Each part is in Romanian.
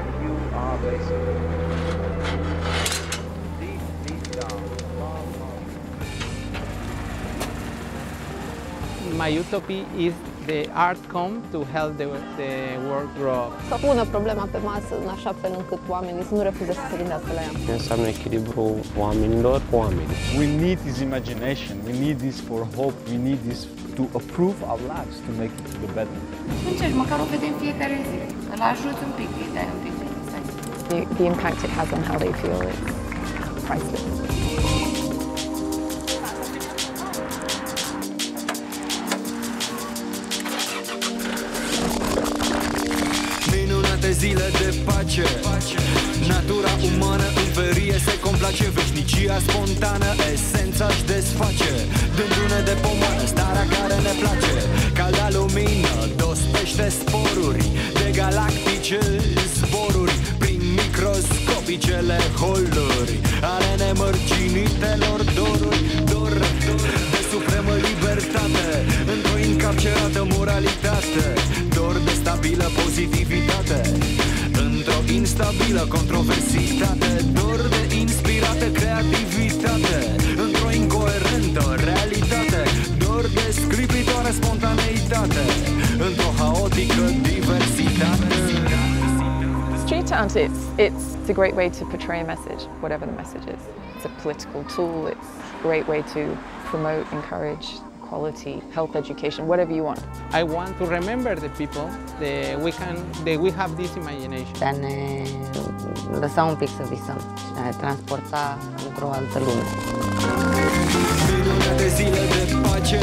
on, you are racing. Deep down, far, far. My Utopia is the art come to help the world grow. Să pună problema pe masă în așa fel încât oamenii să nu refuze să se gândească la ea. Ce înseamnă echilibrul oamenilor cu oamenii. We need this imagination, we need this for hope, we need this to approve our lives, to make it the better. Încerci, măcar o vedem fiecare zi. Îl ajuți un pic, îi dai un pic de distanță. The impact it has on how they feel is priceless. Zile de pace, natura umană în ferie se complace, veșnicia spontană, esența-și desface, dându-ne de pomană starea care ne place, ca la lumină dospește sporuri de galactice zboruri, prin microscopicele holuri ale nemărginitelor doruri, dor de supremă libertate, într-o încapcerată moralitate, dor de stabilă pozitivitate, într-o instabilă controversitate, dor de inspirată creativitate, într-o incoerentă realitate, dor de scripitoare spontaneitate, într-o haotică diversitate. Street art, it's a great way to portray a message, whatever the message is. It's a political tool, it's a great way to promote, encourage quality, health, education, whatever you want. I want to remember the people that we have this imagination. Să ne lăsa un pic să visăm, să ne transporta într-o altă lume. Minunate zile de pace,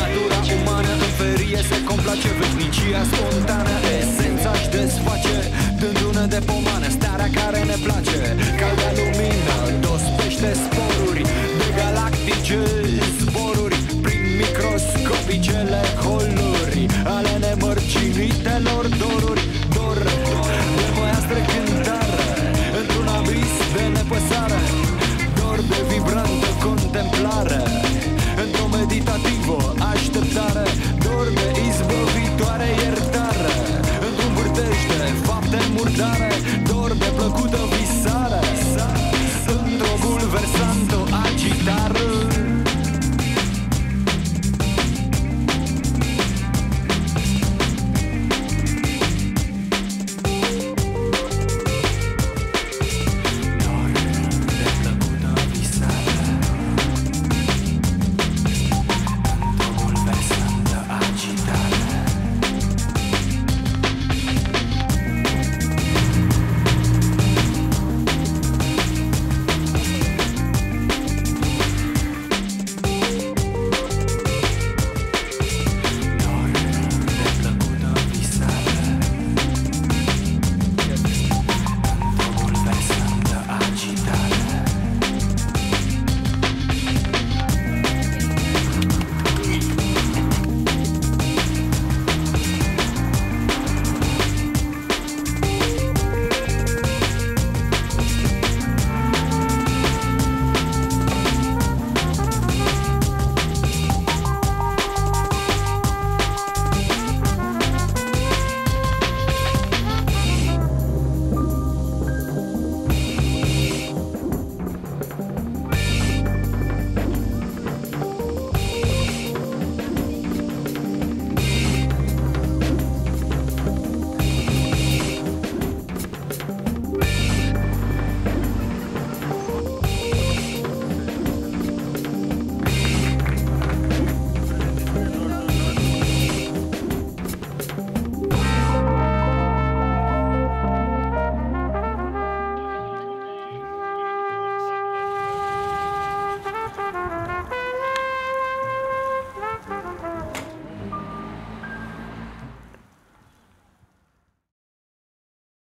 natura umană în ferie se complace, veșnicia spontană, esența-și desface, dându-ne de pomană, starea care ne place.